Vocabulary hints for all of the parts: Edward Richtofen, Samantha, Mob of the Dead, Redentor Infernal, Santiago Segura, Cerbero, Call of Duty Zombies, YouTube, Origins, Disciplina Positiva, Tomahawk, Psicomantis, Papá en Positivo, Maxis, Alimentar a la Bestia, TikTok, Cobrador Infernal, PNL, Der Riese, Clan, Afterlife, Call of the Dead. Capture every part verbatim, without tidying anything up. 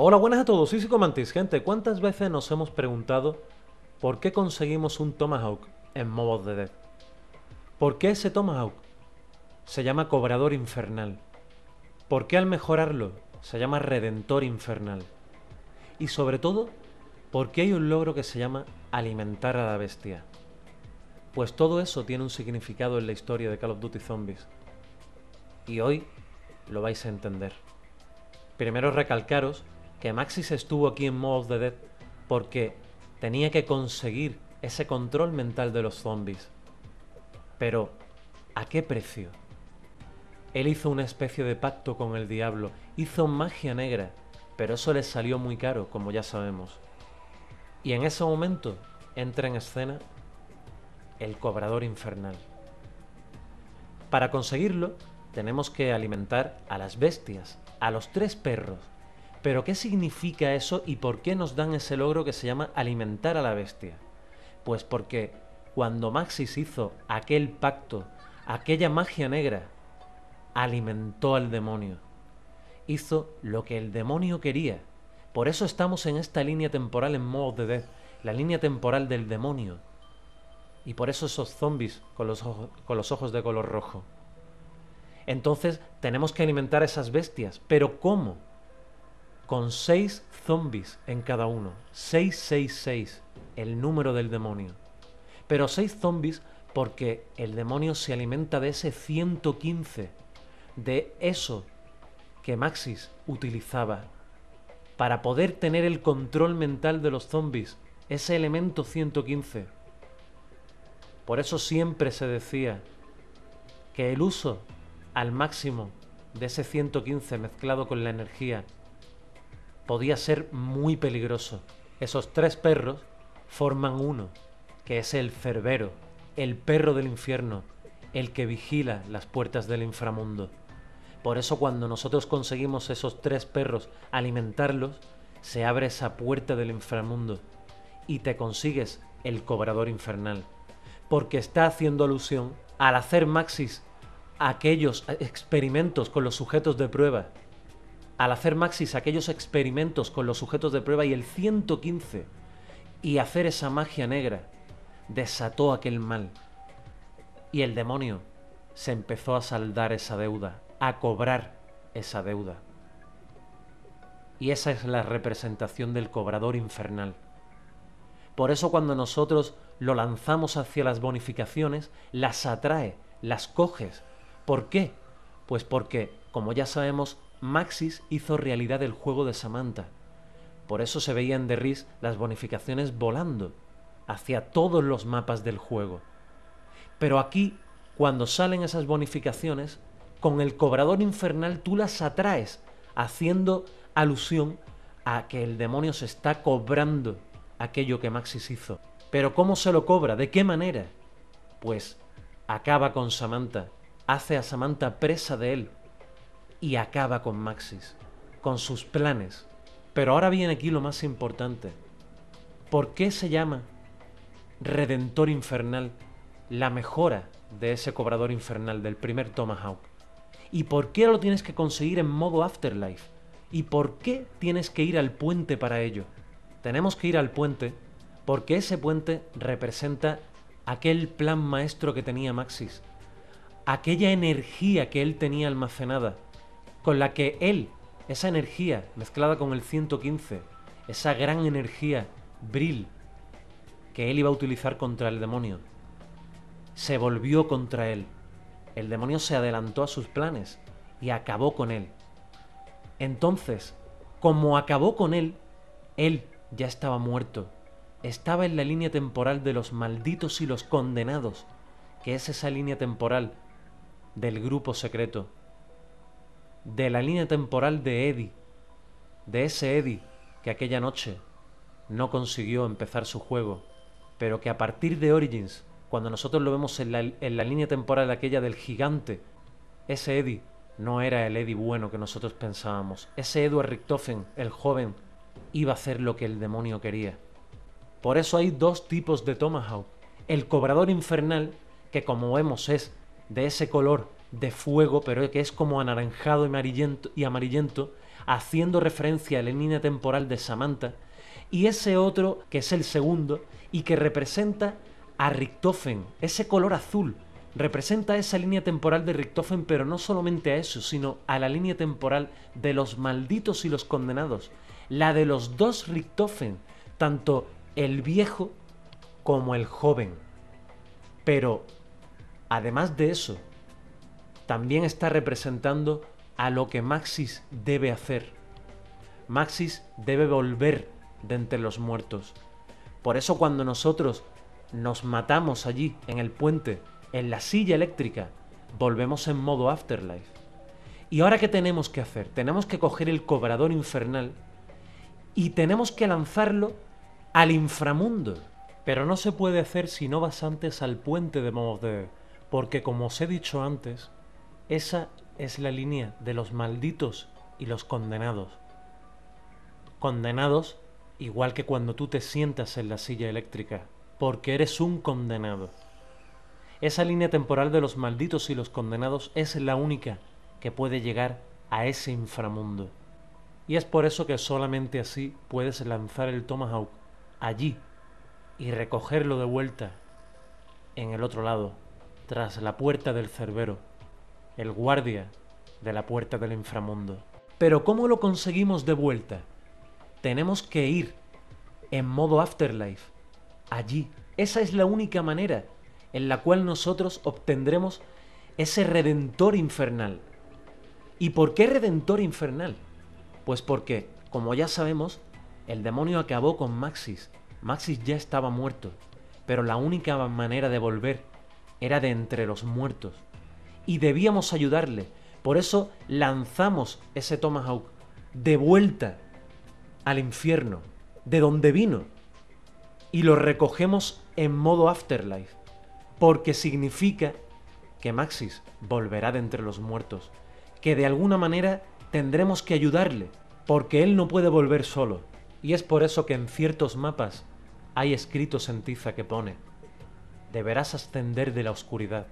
Hola, buenas a todos, soy Psicomantis. Gente, ¿cuántas veces nos hemos preguntado por qué conseguimos un Tomahawk en Mob of the Dead? ¿Por qué ese Tomahawk se llama Cobrador Infernal? ¿Por qué al mejorarlo se llama Redentor Infernal? Y sobre todo, ¿por qué hay un logro que se llama Alimentar a la Bestia? Pues todo eso tiene un significado en la historia de Call of Duty Zombies. Y hoy lo vais a entender. Primero recalcaros que Maxis estuvo aquí en Mob of the Dead porque tenía que conseguir ese control mental de los zombies. Pero, ¿a qué precio? Él hizo una especie de pacto con el diablo, hizo magia negra, pero eso le salió muy caro, como ya sabemos. Y en ese momento entra en escena el Cobrador Infernal. Para conseguirlo, tenemos que alimentar a las bestias, a los tres perros. Pero ¿qué significa eso y por qué nos dan ese logro que se llama alimentar a la bestia? Pues porque cuando Maxis hizo aquel pacto, aquella magia negra, alimentó al demonio. Hizo lo que el demonio quería. Por eso estamos en esta línea temporal en Mob of the Dead, la línea temporal del demonio. Y por eso esos zombies con los ojos, con los ojos de color rojo. Entonces tenemos que alimentar a esas bestias. ¿Pero cómo? Con seis zombies en cada uno. seis seis seis, el número del demonio. Pero seis zombies porque el demonio se alimenta de ese ciento quince, de eso que Maxis utilizaba para poder tener el control mental de los zombies, ese elemento ciento quince. Por eso siempre se decía que el uso al máximo de ese ciento quince mezclado con la energía podía ser muy peligroso. Esos tres perros forman uno, que es el Cerbero, el perro del infierno, el que vigila las puertas del inframundo. Por eso cuando nosotros conseguimos esos tres perros alimentarlos, se abre esa puerta del inframundo y te consigues el Cobrador Infernal, porque está haciendo alusión al hacer Maxis aquellos experimentos con los sujetos de prueba. Al hacer Maxis aquellos experimentos con los sujetos de prueba y el ciento quince y hacer esa magia negra, desató aquel mal. Y el demonio se empezó a saldar esa deuda, a cobrar esa deuda. Y esa es la representación del Cobrador Infernal. Por eso cuando nosotros lo lanzamos hacia las bonificaciones, las atrae, las coges. ¿Por qué? Pues porque, como ya sabemos, Maxis hizo realidad el juego de Samantha. Por eso se veía en Der Riese las bonificaciones volando hacia todos los mapas del juego. Pero aquí, cuando salen esas bonificaciones, con el Cobrador Infernal tú las atraes, haciendo alusión a que el demonio se está cobrando aquello que Maxis hizo. ¿Pero cómo se lo cobra? ¿De qué manera? Pues acaba con Samantha. Hace a Samantha presa de él y acaba con Maxis, con sus planes. Pero ahora viene aquí lo más importante. ¿Por qué se llama Redentor Infernal la mejora de ese Cobrador Infernal del primer Tomahawk? ¿Y por qué lo tienes que conseguir en modo Afterlife? ¿Y por qué tienes que ir al puente para ello? Tenemos que ir al puente porque ese puente representa aquel plan maestro que tenía Maxis, aquella energía que él tenía almacenada, con la que él, esa energía mezclada con el ciento quince, esa gran energía, Bril, que él iba a utilizar contra el demonio, se volvió contra él. El demonio se adelantó a sus planes y acabó con él. Entonces, como acabó con él, él ya estaba muerto. Estaba en la línea temporal de los malditos y los condenados, que es esa línea temporal del grupo secreto, de la línea temporal de Eddie, de ese Eddie que aquella noche no consiguió empezar su juego, pero que a partir de Origins, cuando nosotros lo vemos en la, en la línea temporal aquella del gigante, ese Eddie no era el Eddie bueno que nosotros pensábamos. Ese Edward Richtofen, el joven, iba a hacer lo que el demonio quería. Por eso hay dos tipos de Tomahawk. El Cobrador Infernal, que como vemos es de ese color de fuego, pero que es como anaranjado y amarillento, y amarillento, haciendo referencia a la línea temporal de Samantha, y ese otro, que es el segundo, y que representa a Richtofen. Ese color azul representa esa línea temporal de Richtofen, pero no solamente a eso, sino a la línea temporal de los malditos y los condenados, la de los dos Richtofen, tanto el viejo como el joven. Pero, además de eso, también está representando a lo que Maxis debe hacer. Maxis debe volver de entre los muertos. Por eso cuando nosotros nos matamos allí, en el puente, en la silla eléctrica, volvemos en modo Afterlife. ¿Y ahora qué tenemos que hacer? Tenemos que coger el Cobrador Infernal y tenemos que lanzarlo al inframundo. Pero no se puede hacer si no vas antes al puente de Mob of the Dead, porque como os he dicho antes, esa es la línea de los malditos y los condenados. Condenados igual que cuando tú te sientas en la silla eléctrica, porque eres un condenado. Esa línea temporal de los malditos y los condenados es la única que puede llegar a ese inframundo. Y es por eso que solamente así puedes lanzar el Tomahawk allí y recogerlo de vuelta en el otro lado, tras la puerta del Cerbero, el guardia de la puerta del inframundo. Pero ¿cómo lo conseguimos de vuelta? Tenemos que ir en modo Afterlife, allí. Esa es la única manera en la cual nosotros obtendremos ese Redentor Infernal. ¿Y por qué Redentor Infernal? Pues porque, como ya sabemos, el demonio acabó con Maxis. Maxis ya estaba muerto, pero la única manera de volver era de entre los muertos. Y debíamos ayudarle, por eso lanzamos ese Tomahawk de vuelta al infierno, de donde vino, y lo recogemos en modo Afterlife. Porque significa que Maxis volverá de entre los muertos, que de alguna manera tendremos que ayudarle, porque él no puede volver solo. Y es por eso que en ciertos mapas hay escritos en tiza que pone: deberás ascender de la oscuridad,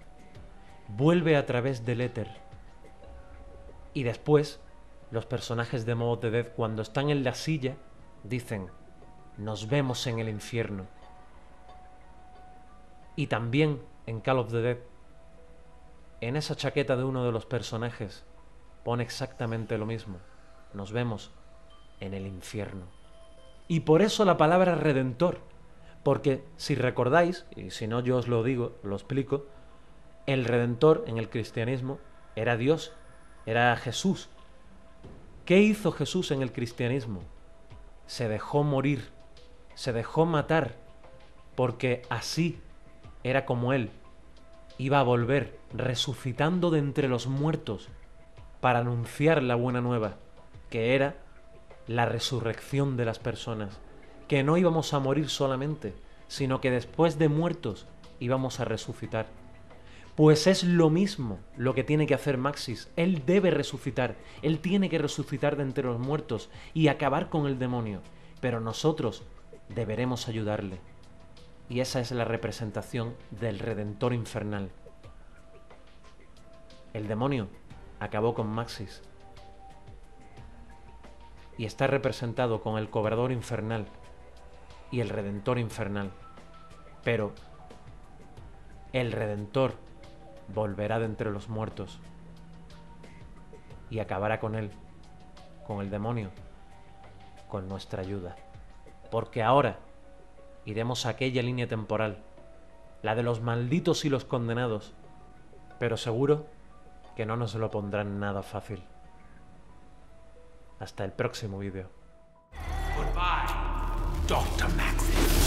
vuelve a través del éter. Y después, los personajes de Mob of the Dead, cuando están en la silla, dicen: nos vemos en el infierno. Y también en Call of the Dead, en esa chaqueta de uno de los personajes, pone exactamente lo mismo: nos vemos en el infierno. Y por eso la palabra Redentor, porque si recordáis, y si no yo os lo digo, lo explico, el Redentor en el cristianismo era Dios, era Jesús. ¿Qué hizo Jesús en el cristianismo? Se dejó morir, se dejó matar, porque así era como él iba a volver, resucitando de entre los muertos, para anunciar la buena nueva, que era la resurrección de las personas, que no íbamos a morir solamente, sino que después de muertos íbamos a resucitar. Pues es lo mismo lo que tiene que hacer Maxis. Él debe resucitar, él tiene que resucitar de entre los muertos y acabar con el demonio, pero nosotros deberemos ayudarle. Y esa es la representación del Redentor Infernal. El demonio acabó con Maxis y está representado con el Cobrador Infernal y el Redentor Infernal. Pero el Redentor volverá de entre los muertos y acabará con él, con el demonio, con nuestra ayuda. Porque ahora iremos a aquella línea temporal, la de los malditos y los condenados, pero seguro que no nos lo pondrán nada fácil. Hasta el próximo vídeo. Goodbye, doctor Maxis.